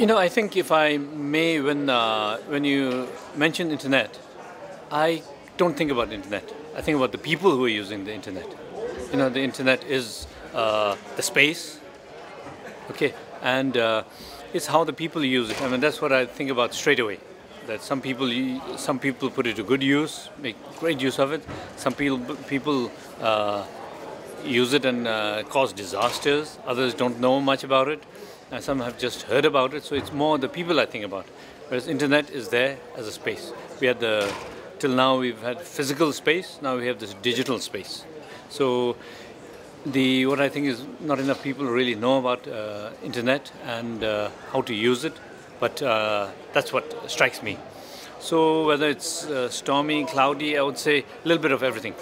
You know, I think if I may, when you mention internet, I don't think about internet. I think about the people who are using the internet. You know, the internet is the space, okay, and it's how the people use it. I mean, that's what I think about straight away. That some people put it to good use, make great use of it. Some people use it and cause disasters. Others don't know much about it, and some have just heard about it. So it's more the people I think about. Whereas internet is there as a space. We had till now we've had physical space. Now we have this digital space. So what I think is not enough people really know about internet and how to use it. But that's what strikes me. So whether it's stormy, cloudy, I would say a little bit of everything.